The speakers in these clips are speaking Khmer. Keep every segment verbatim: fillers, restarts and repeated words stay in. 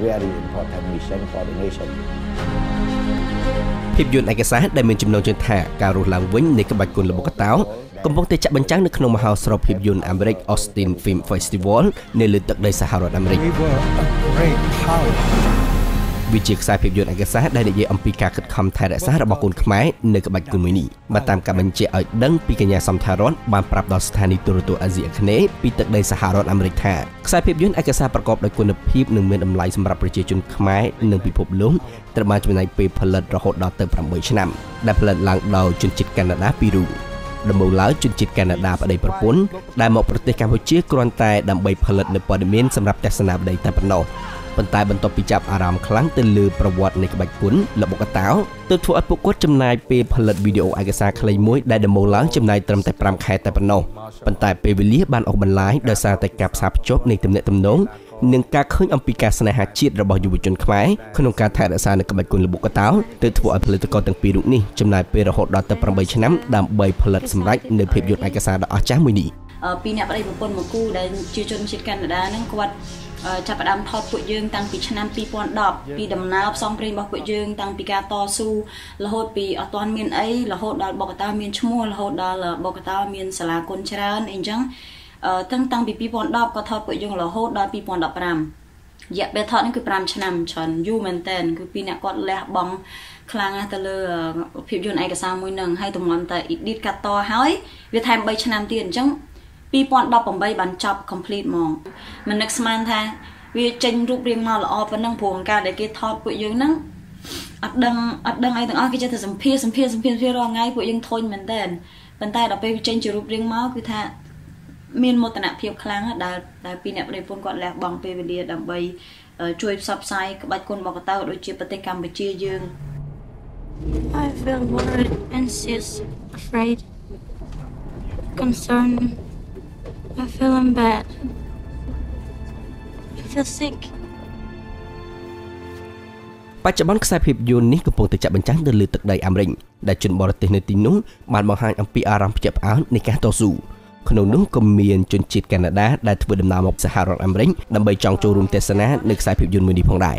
very important mission for the nation. ភាពយន្តឯកសារដែលមានចំណងជើងថាការរស់ឡើងវិញនៃក្បាច់គុនល្បុក្កតោកំពុងតែចាក់បញ្ចាំងនៅក្នុងមហោស្រពភាពយន្តអាមេរិក Austin Film Festival នៅលើទឹកដីសហរដ្ឋអាមេរិកវាជាខ្សែភាពយន្តឯកសារដែលនិយាយអំពីការខិតខំថែរក្សារបស់កូនខ្មែរនៅក្បាច់គុនមួយនេះបើតាមការបញ្ជាឲ្យដឹងពីកញ្ញាសំថារតបានប្រាប់ដល់ស្ថានីយទូរទស្សន៍អាស៊ីអាគ្នេយ៍ពីទឹកដីសហរដ្ឋអាមេរិកថាខ្សែភាពយន្តឯកសារប្រកបដោយគុណភាពនិងមានតម្លៃសម្រាប់ប្រជាជនខ្មែរនិងពិភពលោកត្រូវបានចំណាយពេលផលិតរហូតដល់ទៅប្រាំបីឆ្នាំដែលផលិតឡើងដោយជនជាតិកាណាដាពីររូបដំបូងឡើយជនជាតិកាណាដាប្តីប្រពន្ធដែលមកប្រទេសកម្ពុជាគ្រាន់តែដើម្បីផលិតនៅព័ត៌មានសម្រាប់ទស្សនាប្តីតែប៉ុណ្ណោះប៉ុន្តែបន្ទាប់ពីចាប់អារម្មណ៍ខ្លាំងទៅលើប្រវត្តិនៃក្បាច់គុនល្បុក្កតោទើបធ្វើឲ្យពួកគាត់ចំណាយពេលផលិតវីដេអូឯកសារខ្លីមួយដែលដំបូងឡើងចំណាយត្រឹមតែប្រាំខែតែប៉ុណ្ណោះប៉ុន្តែពេលវេលាបានអស់បន្លាយដោយសារតែការផ្សារភ្ជាប់នៃទំនាក់ទំនងនិងការឃើញអំពីការស្នេហាជាតិរបស់យុវជនខ្មែរក្នុងការថែរក្សានៅក្បាច់គុនល្បុក្កតោទើបធ្វើឲ្យផលិតករទាំងពីររូបនេះចំណាយពេលរហូតដល់ទៅប្រាំបីឆ្នាំដើម្បីផលិតសម្រេចនៅភាពយន្តឯកសារដ៏អស្ចារ្យមួយនេះពីអ្នកប្តីប្រពន្ធមកគូដែលជាជនជាតិកាណាដានឹងគាត់ចាប់ផ្ដើមថតពួកយើងតាំងពីឆ្នាំពីរពាន់ដប់ពីដំណើរផ្សងព្រេងរបស់ពួកយើងតាំងពីការតស៊ូរហូតពីអត់ទាន់មានអីរហូតដល់បុកតាមានឈ្មោះរហូតដល់បុកតាមានសាលាគុនច្រើនអីចឹងតាំងតាំងពីពីរពាន់ដប់ក៏ថតពួកយើងរហូតដល់ពីរពាន់ដប់ប្រាំរយៈពេលថតនេះគឺប្រាំឆ្នាំច្រើនយូរមែនតើគឺពីអ្នកគាត់លះបង់ខ្លាំងណាស់ទៅលើភាពយន្តឯកសារមួយនឹងហើយទំនំតែ edit កាត់តហើយវាថែមបីឆ្នាំទៀតអញ្ចឹងពីរពាន់ដប់ប្រាំបីបានចប់ complete ហ្មងមិននឹកស្មានថាវាចេញរូបរាងមកល្អប៉ុណ្ណឹងព្រោះអង្ការដែលគេថតពួកយើងហ្នឹងអត់ដឹងអត់ដឹងអីទាំងអស់គេចេះតែសម្ភាសសម្ភាសសម្ភាសរាល់ថ្ងៃពួកយើងធុញមែនតើប៉ុន្តែដល់ពេលវាចេញជារូបរាងមកគឺថាមានមោទនភាពខ្លាំងដែលដែលពីអ្នកប្តីប្រពន្ធគាត់លះបង់ពេលវេលាដើម្បីជួយផ្សព្វផ្សាយក្បាច់គុនល្បុក្កតោដូចជាប្រទេសកម្ពុជាយើង I feel worried, anxious, afraid, concerned I feel I'm bad. I feel sick. បច្ចុប្បន្នខ្សែភាពយន្តនេះកំពុងតែចាក់បញ្ចាំងទៅលើទឹកដីអាមេរិកដែលជនបរទេសនៅទីនោះបានបង្ហាញអំពីអារម្មណ៍ភ្ញាក់ផ្អើលនៃការតស៊ូក្នុងនោះក៏មានជនជាតិកាណាដាដែលធ្វើដំណើរមកសហរដ្ឋអាមេរិកដើម្បីចង់ចូលរួមទស្សនានៅខ្សែភាពយន្តមួយនេះផងដែរ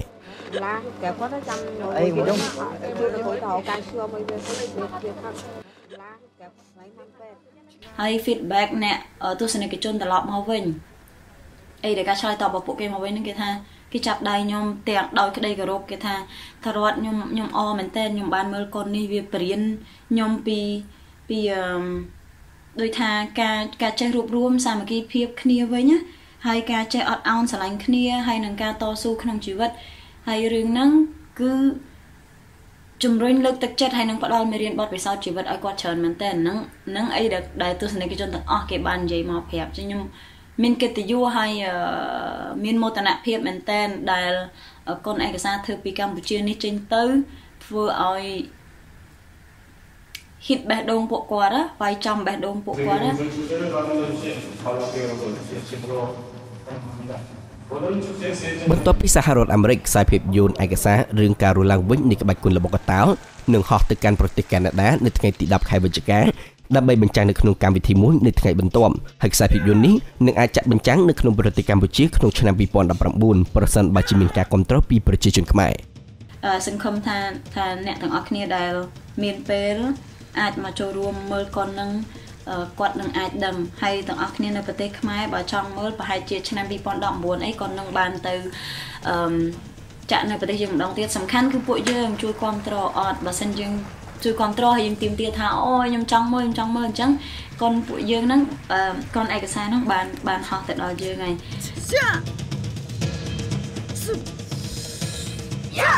ហើយ feedback អ្នកទស្សនិកជនត្រឡប់មកវិញអីដែលការឆ្លើយតបរបស់ពួកគេមកវិញហ្នឹងគេថាគេចាប់ដៃខ្ញុំទាំងដោយក្តីគោរពគេថាថារត់ខ្ញុំខ្ញុំអមែនតើខ្ញុំបានមើលកូននេះវាប្រៀនខ្ញុំពីពីអឺដោយថាការការចេះរួបរวมសាមគ្គីភាពគ្នាវិញណាហើយការចេះអត់ឱនស្រឡាញ់គ្នាហើយនឹងការតស៊ូក្នុងជីវិតហើយរឿងហ្នឹងគឺជំរុញលើកទឹកចិត្តហើយនឹងផ្ដល់មេរៀនបទពិសោធន៍ជីវិតឲ្យគាត់ច្រើនមែនតើហ្នឹងហ្នឹងអីដែលទស្សនិកជនទាំងអស់គេបាននិយាយមកប្រាប់ចឹងខ្ញុំមានកិត្តិយសហើយមានមោទនភាពមែនតើដែលកូនឯកសារធ្វើពីកម្ពុជានេះចេញទៅធ្វើឲ្យ hit បេះដូងពួកគាត់វាយចំបេះដូងពួកគាត់បន្ទាប់ពីសហរដ្ឋអាមេរិកខ្សែភាពយន្តឯកសាររឿងការរស់ឡើងវិញនៃក្បាច់គុនល្បុក្កតោនឹងហោះទៅកាន់ប្រទេសកាណាដានៅថ្ងៃទីដប់ខែវិច្ឆិកាដើម្បីបញ្ចាំងនៅក្នុងកម្មវិធីមួយនៅថ្ងៃបន្ទាប់ហើយខ្សែភាពយន្តនេះនឹងអាចចាក់បញ្ចាំងនៅក្នុងប្រទេសកម្ពុជាក្នុងឆ្នាំពីរពាន់ដប់ប្រាំបួនប្រសិនបើជាមានការគ្រប់គ្រងពីប្រជាជនខ្មែរអឺសង្ឃឹមថាថាអ្នកទាំងអស់គ្នាដែលមានពេលអាចមកចូលរួមមើលកុននឹងគាត់នឹងអាចដឹងហើយទាំងអស់គ្នានៅប្រទេសខ្មែរបើចង់មើលប្រហែលជាឆ្នាំពីរពាន់ដប់ប្រាំបួនអីគាត់នឹងបានទៅអឺចាក់នៅប្រទេសយើងម្ដងទៀតសំខាន់គឺពួកយើងជួយគ្រប់គ្រងអត់បើមិនយើងជួយគ្រប់គ្រងហើយយើងទីមទៀតថាអូខ្ញុំចង់មើលខ្ញុំចង់មើលអញ្ចឹងកូនពួកយើងហ្នឹងកូនឯកសារហ្នឹងបានបានហោះទៅដល់យើងហើយយ៉ា